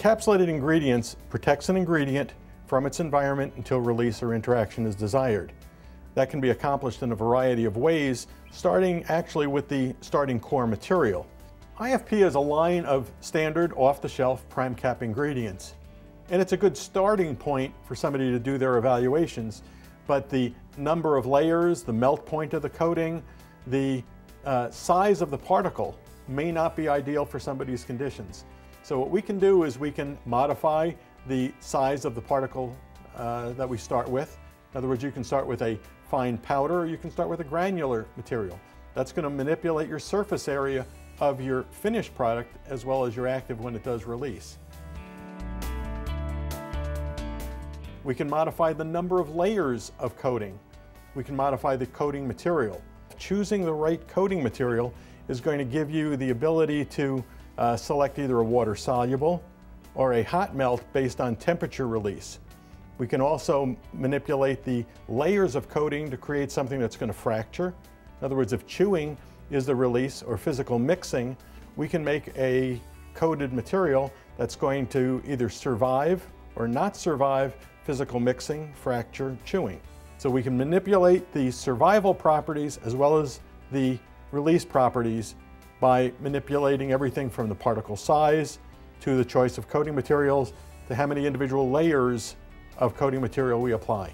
Encapsulated ingredients protects an ingredient from its environment until release or interaction is desired. That can be accomplished in a variety of ways, starting actually with the starting core material. IFP is a line of standard off-the-shelf prime cap ingredients, and it's a good starting point for somebody to do their evaluations, but the number of layers, the melt point of the coating, the size of the particle may not be ideal for somebody's conditions. So what we can do is we can modify the size of the particle that we start with. In other words, you can start with a fine powder, or you can start with a granular material. That's going to manipulate your surface area of your finished product as well as your active when it does release. We can modify the number of layers of coating. We can modify the coating material. Choosing the right coating material is going to give you the ability to select either a water-soluble or a hot melt based on temperature release. We can also manipulate the layers of coating to create something that's going to fracture. In other words, if chewing is the release or physical mixing, we can make a coated material that's going to either survive or not survive physical mixing, fracture, chewing. So we can manipulate the survival properties as well as the release properties by manipulating everything from the particle size to the choice of coating materials to how many individual layers of coating material we apply.